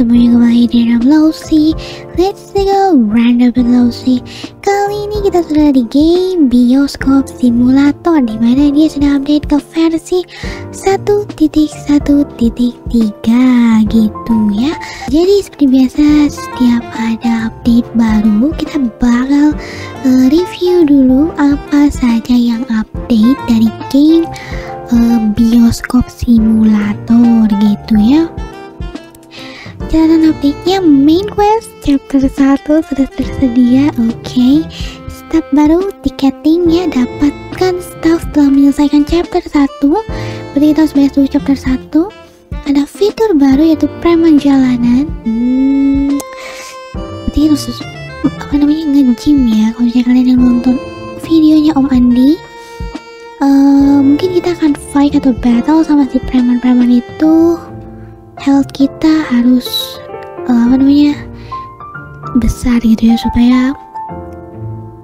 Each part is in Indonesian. semuanya kembali di Random Lousy. Let's go Random Lousy. Kali ini kita sudah di game Bioskop Simulator, dimana dia sudah update ke versi 1.1.3 gitu ya. Jadi seperti biasa setiap ada update baru kita bakal review dulu apa saja yang update dari game Bioskop Simulator gitu ya. Jalan update-nya main quest chapter 1 sudah tersedia. Oke. Staf baru tiketing ya, dapatkan staff telah menyelesaikan chapter 1. Berarti kita harus beres dulu chapter 1. Ada fitur baru yaitu preman jalanan. Berarti harus apa namanya nge-gym ya. Kalau kalian yang nonton videonya Om Andi, mungkin kita akan fight atau battle sama si preman-preman itu. Health kita harus apa namanya besar gitu ya supaya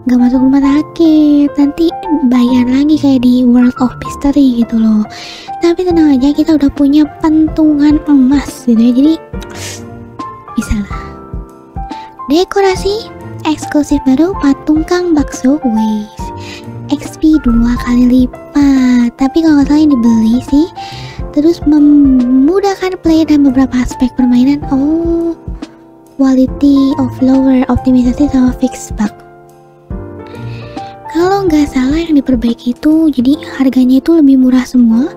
nggak masuk rumah sakit nanti bayar lagi kayak di World of Mystery gitu loh. Tapi tenang aja, kita udah punya pentungan emas gitu ya, jadi bisa lah. Dekorasi eksklusif baru patung Kang Bakso, wes XP 2 kali lipat, tapi kalau nggak salah yang dibeli sih. Terus memudahkan player dan beberapa aspek permainan. Oh, quality of lower, optimisasi sama fix bug. Kalau nggak salah yang diperbaiki itu jadi harganya itu lebih murah semua,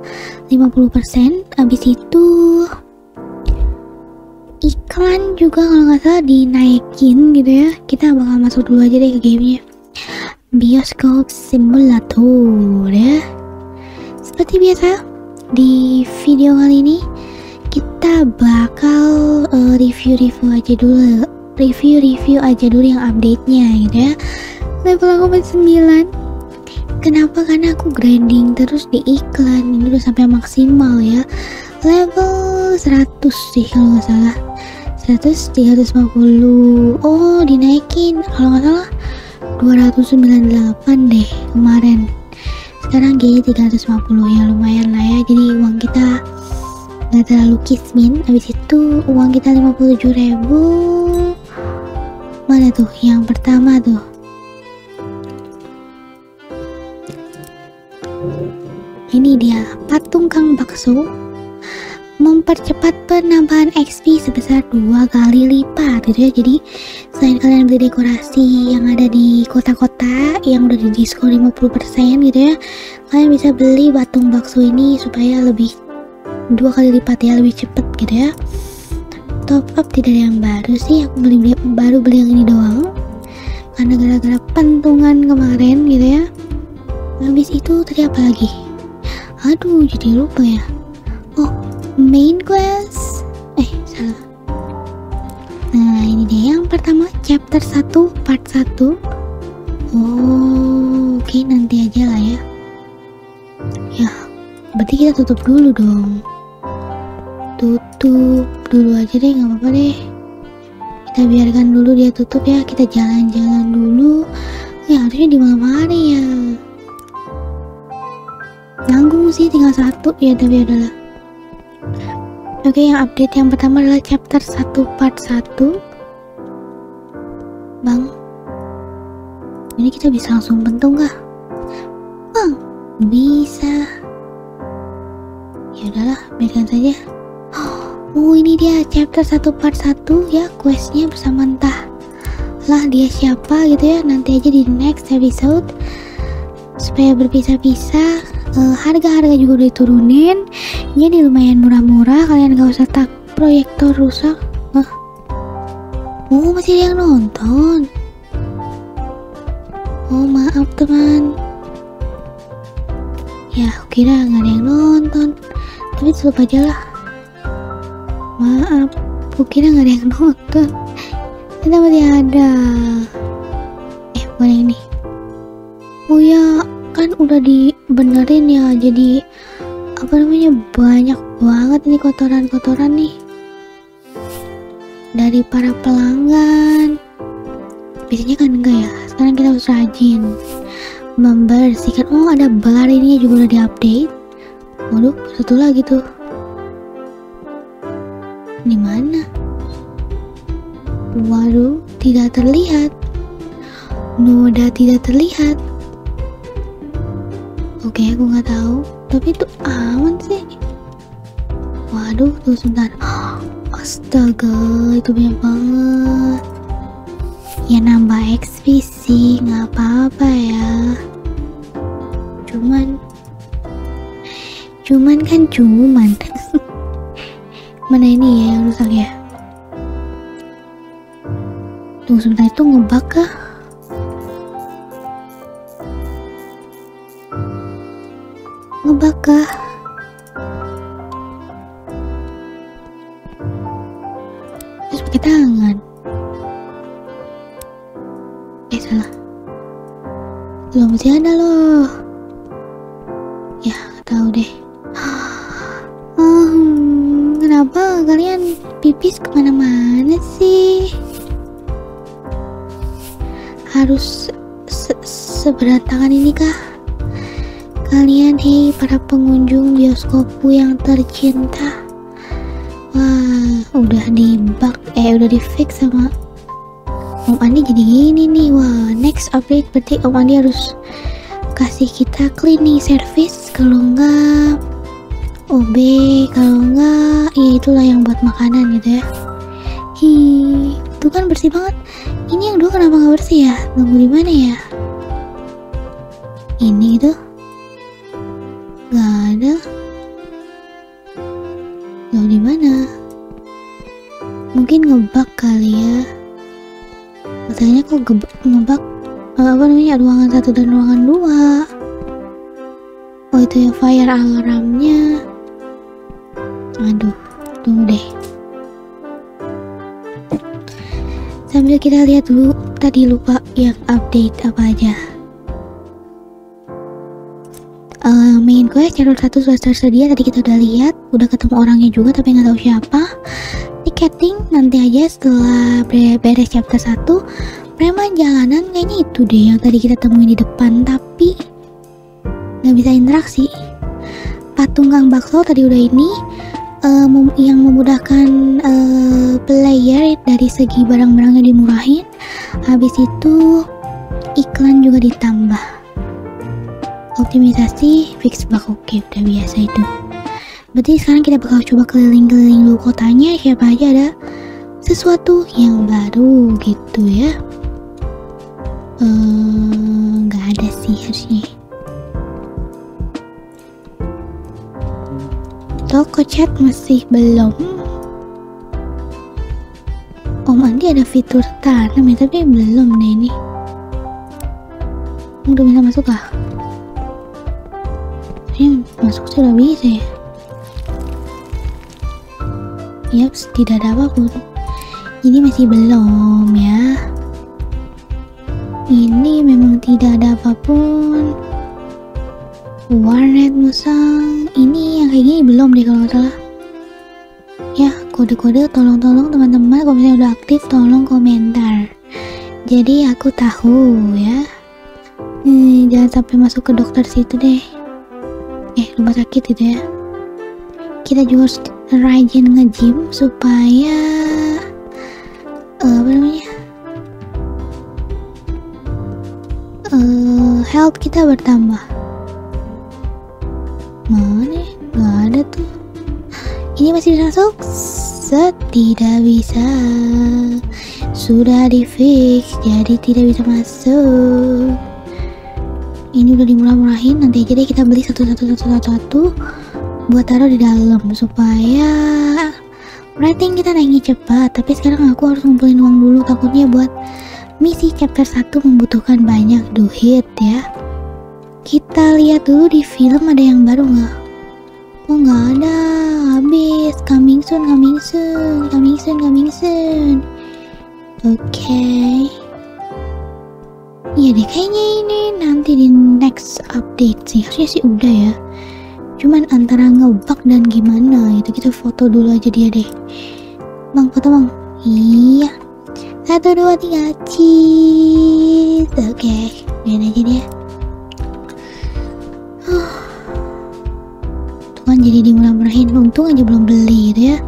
50%. Habis itu iklan juga kalau nggak salah dinaikin gitu ya. Kita bakal masuk dulu aja deh ke gamenya Bioskop Simulator ya. Seperti biasa di video kali ini kita bakal review aja dulu yang update-nya gitu ya. Level aku masih 9. Kenapa? Karena aku grinding terus di iklan. Ini udah sampai maksimal ya. Level 100 sih kalau nggak salah. 100 350. Oh, dinaikin kalau nggak salah 298 deh kemarin. Sekarang G 350 ya, lumayan lah ya, jadi uang kita nggak terlalu kismin. Habis itu uang kita 57.000. Mana tuh yang pertama tuh? Ini dia patung Kang Bakso, mempercepat penambahan XP sebesar 2 kali lipat gitu ya. Jadi selain kalian beli dekorasi yang ada di kota-kota yang udah di diskon 50% gitu ya, kalian bisa beli patung bakso ini supaya lebih 2 kali lipat ya, lebih cepet gitu ya. Top up tidak ada yang baru sih, aku baru beli yang ini doang karena gara-gara pentungan kemarin gitu ya. Habis itu tadi apa lagi? Aduh, jadi lupa ya. Oh, main quest, salah. Nah, ini dia yang pertama, chapter 1 part 1. Oh, oke, nanti aja lah ya. Ya, berarti kita tutup dulu dong. Tutup dulu aja deh, nggak apa-apa deh. Kita biarkan dulu dia tutup ya. Kita jalan-jalan dulu. Ya harusnya di malam hari ya. Nanggung sih tinggal 1 ya, tapi adalah. Oke, yang update yang pertama adalah chapter 1 part 1. Bang, ini kita bisa langsung bentung kah? Bang, bisa. Ya udahlah, biarkan saja. Oh, ini dia chapter 1 part 1 ya, questnya bersama entah lah dia siapa gitu ya. Nanti aja di next episode supaya berpisah-pisah. Harga-harga juga udah diturunin jadi lumayan murah-murah, kalian gak usah tak proyektor rusak. Oh, masih ada yang nonton. Oh, maaf teman ya, aku kira gak ada yang nonton tapi lupa aja lah. Maaf, aku kira gak ada yang nonton kita masih ada. Bukan yang ini. Oh ya, kan udah dibenerin ya, jadi apa namanya banyak banget nih kotoran-kotoran nih dari para pelanggan. Biasanya kan enggak ya, sekarang kita harus rajin membersihkan. Oh, ada bar ini juga udah diupdate. Waduh, satu lagi tuh. Di mana? Walu tidak terlihat. Noda tidak terlihat. Oke, aku nggak tahu. Tapi itu aman sih. Waduh, tuh sebentar. Astaga, itu banyak banget. Ya nambah XP sih, nggak apa-apa ya. Cuman mana ini ya yang rusak ya? Tunggu sebentar, itu ngebug kah? Terus pakai tangan. Salah. Loh, masih ada loh. Ya, nggak tahu deh. Kenapa kalian pipis kemana-mana sih? Harus seberantangan ini kah? Kalian, hei para pengunjung bioskopku yang tercinta. Wah, udah dibug, udah di fix sama Om Andi jadi gini nih. Wah, next update berarti Om Andi harus kasih kita cleaning service, kalau enggak OB, kalau enggak ya itulah yang buat makanan gitu ya. Hi, itu kan bersih banget. Ini yang dua kenapa nggak bersih ya? Nunggu di mana ya? Ini gitu, nggak ada. Nunggu di mana? Mungkin ngebug kali ya. Katanya kok ngebug? Apa namanya, ruangan satu dan ruangan dua? Oh itu ya fire alarmnya. Aduh, tunggu deh. Sambil kita lihat dulu, tadi lupa yang update apa aja. Main quest channel 1 sudah tersedia, tadi kita udah lihat, udah ketemu orangnya juga tapi nggak tahu siapa. Ticketing nanti aja setelah beres chapter 1. Preman jalanan kayaknya itu deh yang tadi kita temuin di depan tapi nggak bisa interaksi. Patung Kang Bakso tadi udah ini. Yang memudahkan player dari segi barang-barangnya dimurahin. Habis itu iklan juga ditambah. Optimisasi fix bug, oke udah biasa itu. Berarti sekarang kita bakal coba keliling-keliling dulu kotanya, siapa aja ada sesuatu yang baru gitu ya. Nggak ada sih harusnya. Toko chat masih belum. Om Andi ada fitur tanam ya, tapi belum deh ini. Udah bisa masuk kah? Ini masuk sih, udah bisa ya. Yaps, tidak ada apapun. Ini masih belum ya. Ini memang tidak ada apapun. Warnet musang, ini yang kayak gini belum deh kalau nggak salah ya. Kode-kode tolong teman-teman, kalau misalnya udah aktif tolong komentar jadi aku tahu ya. Jangan sampai masuk ke dokter situ deh, rumah sakit gitu ya. Kita juga harus rajin nge-gym supaya apa namanya, health kita bertambah. Mana? Gak ada tuh. Ini masih bisa masuk? Tidak bisa. Sudah di fix, jadi tidak bisa masuk. Ini udah dimurah-murahin. Nanti aja deh kita beli satu-satu buat taruh di dalam supaya rating kita naiknya cepat. Tapi sekarang aku harus ngumpulin uang dulu, takutnya buat misi chapter 1 membutuhkan banyak duit ya. Kita lihat dulu di film ada yang baru nggak? Oh nggak ada, habis. Coming soon. Oke. Iya deh, kayaknya ini nanti di next update sih. Harusnya sih udah ya. Cuman antara ngebug dan gimana itu, kita foto dulu aja dia deh. Bang, foto bang. Iya. 1, 2, 3, cheese. Oke, biarin aja dia. Tuh kan jadi dimurah-murahin, untung aja belum beli gitu ya.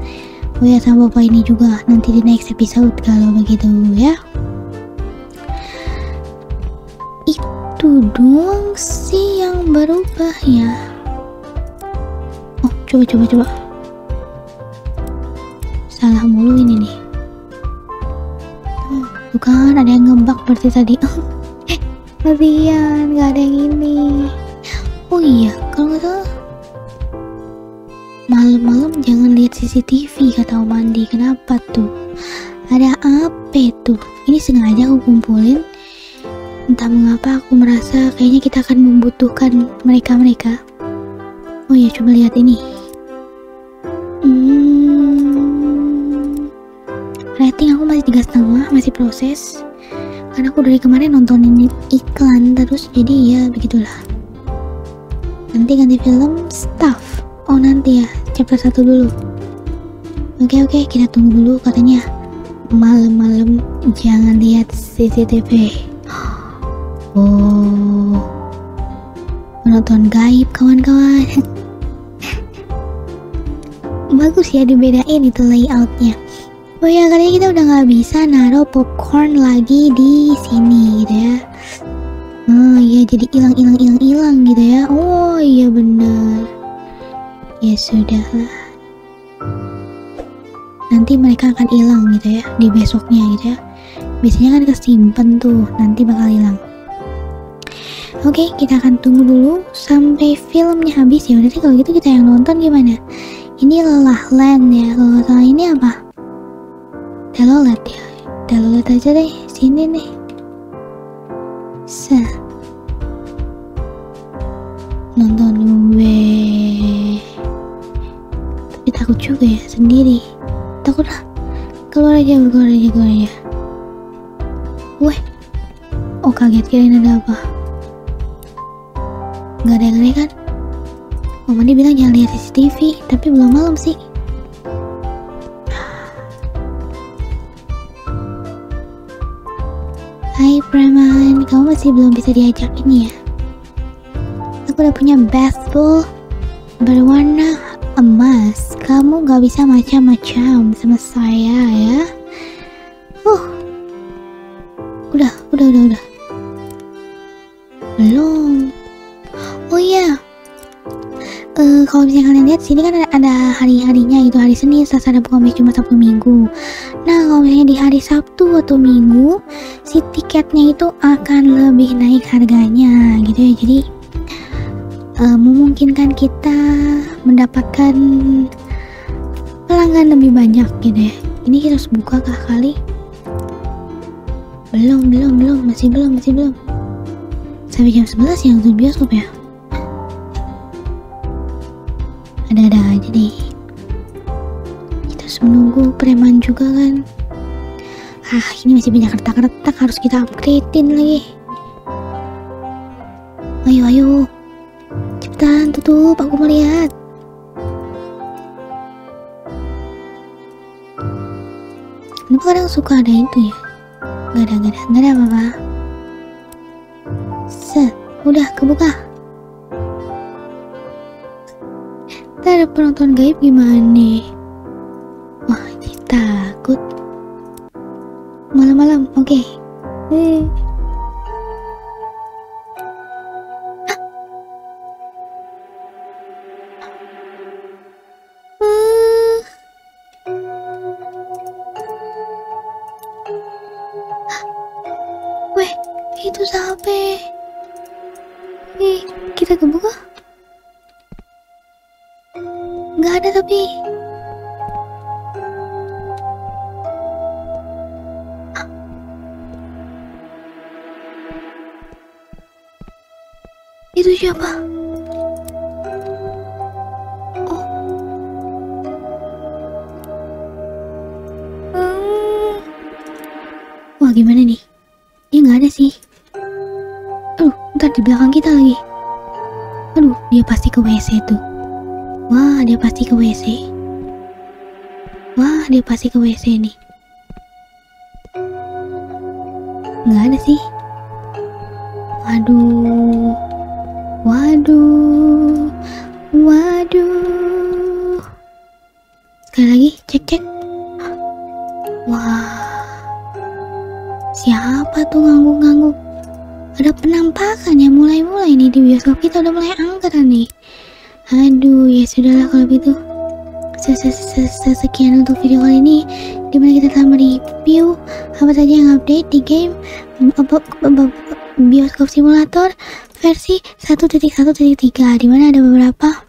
aku ya sama bapak ini juga nanti di next episode kalau begitu ya. Itu doang sih yang berubah ya. Oh coba salah mulu ini nih. Bukan, ada yang ngembak berarti tadi. Kasihan, gak ada yang ini. Oh iya, kalau nggak salah malam-malam jangan lihat CCTV kata Om Andi. Kenapa tuh? Ada apa tuh? Ini sengaja aku kumpulin. Entah mengapa aku merasa kayaknya kita akan membutuhkan mereka-mereka. Oh iya, coba lihat ini. Rating aku masih 3,5, masih proses karena aku dari kemarin nontonin iklan terus, jadi ya begitulah. Nanti ganti film Staff. Oh nanti ya, chapter 1 dulu. Oke, kita tunggu dulu. Katanya malam-malam jangan lihat CCTV. Oh, menonton gaib kawan-kawan. Bagus ya dibedain itu layoutnya. Oh ya, karena kita udah nggak bisa naruh popcorn lagi di sini gitu ya. Nah ya, jadi hilang gitu ya. Oh iya bener. Ya sudahlah. Nanti mereka akan hilang gitu ya di besoknya gitu ya. Biasanya kan kesimpan tuh, nanti bakal hilang. Oke, kita akan tunggu dulu sampai filmnya habis ya. Udah sih kalau gitu kita yang nonton gimana? Ini lelah land ya. Kalau salah ini apa? Telolet ya, telolet aja deh, sini nih. Nonton gue. Tapi takut juga ya, sendiri. Takut lah. Keluar aja. Weh. Oh kaget, kirain ada apa. Gak ada yang aneh kan? Om Andi bilang jangan lihat CCTV, tapi belum malam sih. Hai preman, kamu masih belum bisa diajak ini ya? Aku udah punya baseball berwarna emas. Kamu gak bisa macam-macam sama saya ya. Udah. Belum. Oh iya. Kalau misalnya kalian lihat sini kan ada hari-harinya gitu, hari Senin, Selasa, Rabu, Kamis, Jumat, Sabtu, Minggu. Nah kalau misalnya di hari Sabtu atau Minggu, si tiketnya itu akan lebih naik harganya gitu ya. Jadi memungkinkan kita mendapatkan pelanggan lebih banyak gitu ya. Ini kita harus buka kah kali? Belum, masih belum. Sampai jam 11 yang nonton bioskop ya. Ada-ada aja deh. Kita harus menunggu preman juga kan. Ini masih banyak retak-retak, harus kita upgrade-in lagi. Ayo, cepetan tutup, aku mau lihat. Kenapa kadang suka ada itu ya? Gak ada apa-apa. Udah kebuka. Ada penonton gaib gimana? Wah, takut. Malam-malam, oke. Weh, itu sampai. Kita kebuka. Nggak ada tapi. Itu siapa? Oh. Wah gimana nih? Dia nggak ada sih. Aduh, ntar di belakang kita lagi. Aduh, dia pasti ke WC tuh. Wah, dia pasti ke WC nih. Nggak ada sih. Waduh. Sekali lagi, cek. Wah, siapa tuh ngangguk-ngangguk? Ada penampakan yang mulai-mulai nih di bioskop kita, udah mulai angkeran nih. Aduh, ya sudahlah kalau begitu. Sekian untuk video kali ini, dimana kita telah mereview apa saja yang update di game Bioskop Simulator versi 1.1.3, dimana ada beberapa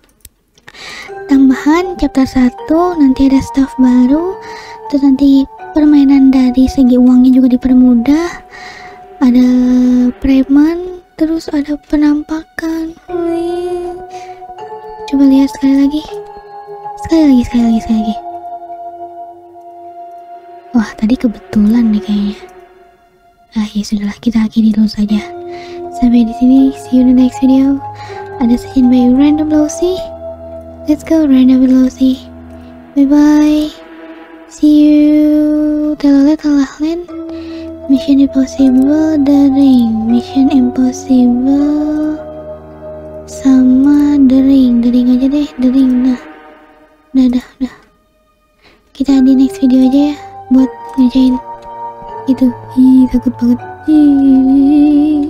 tambahan chapter 1, nanti ada staff baru, terus nanti permainan dari segi uangnya juga dipermudah, ada preman, terus ada penampakan. Coba lihat sekali lagi. Sekali lagi. Wah, tadi kebetulan nih kayaknya. Ah, ya sudahlah, kita akhiri dulu saja. Sampai di sini, see you in the next video. Ada session by Random Lousy. Let's go Random Lousy. Bye bye. See you. Telalalalan. Mission Impossible, The Ring. Mission Impossible sama The Ring. The Ring aja deh, The Ring. Nah. Udah. Kita di next video aja ya buat ngerjain itu. Takut banget.